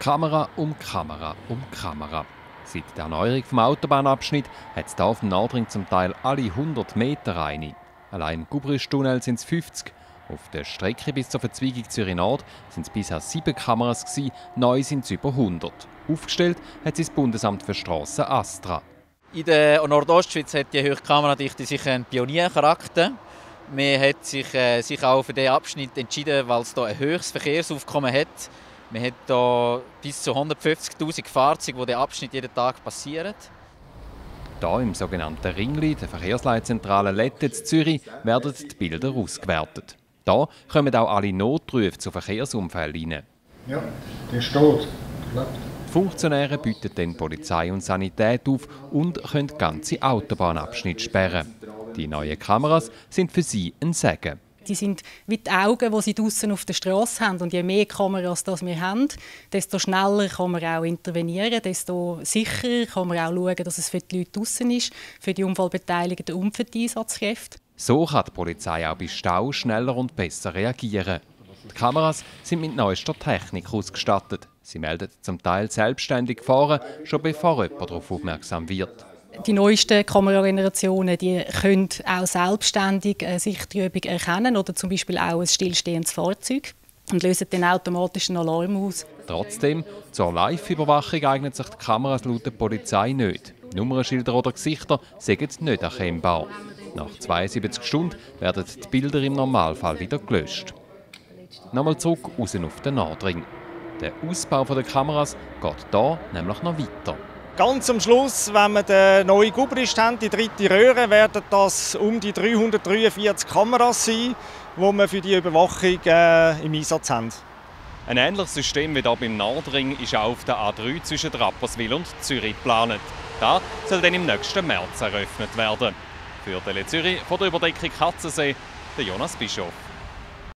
Kamera um Kamera um Kamera. Seit der Erneuerung vom Autobahnabschnitt hat es hier auf dem Nordring zum Teil alle 100 Meter eine. Allein im Gubristtunnel sind es 50. Auf der Strecke bis zur Verzweigung Zürich-Nord sind es bisher 7 Kameras gewesen, neu sind es über 100. Aufgestellt hat sie das Bundesamt für Strassen Astra. In der Nordostschweiz hat die höhere Kameradichte sicher einen Pioniercharakter. Man hat sich auch für diesen Abschnitt entschieden, weil es hier ein höchstes Verkehrsaufkommen hat. Man hat hier bis zu 150'000 Fahrzeuge, die diesen Abschnitt jeden Tag passieren. Hier im sogenannten Ringli, der Verkehrsleitzentrale Lette in Zürich, werden die Bilder ausgewertet. Hier kommen auch alle Notrufe zu Verkehrsunfällen rein. Ja, der steht. Die Funktionäre bieten dann Polizei und Sanität auf und können ganze Autobahnabschnitte sperren. Die neuen Kameras sind für sie ein Segen. Die sind wie die Augen, die sie draußen auf der Straße haben. Und je mehr Kameras das wir haben, desto schneller kann man auch intervenieren, desto sicherer kann man auch schauen, dass es für die Leute draußen ist, für die Unfallbeteiligten und für die Einsatzkräfte. So kann die Polizei auch bei Stau schneller und besser reagieren. Die Kameras sind mit neuester Technik ausgestattet. Sie melden zum Teil selbstständig Fahren, schon bevor jemand darauf aufmerksam wird. Die neuesten Kameragenerationen können auch selbstständig Sichttrübung erkennen oder zum Beispiel auch ein stillstehendes Fahrzeug und lösen den automatischen Alarm aus. Trotzdem, zur Live-Überwachung eignen sich die Kameras laut der Polizei nicht. Nummernschilder oder Gesichter sind nicht erkennbar. Nach 72 Stunden werden die Bilder im Normalfall wieder gelöscht. Nochmal zurück raus auf den Nordring. Der Ausbau der Kameras geht hier nämlich noch weiter. Ganz am Schluss, wenn wir den neuen Gubrist haben, die dritte Röhre, werden das um die 343 Kameras sein, die wir für die Überwachung im Einsatz haben. Ein ähnliches System wie hier beim Nordring ist auch auf der A3 zwischen Rapperswil und Zürich geplant. Das soll dann im nächsten März eröffnet werden. Für TeleZüri von der Überdeckung Katzensee, der Jonas Bischof.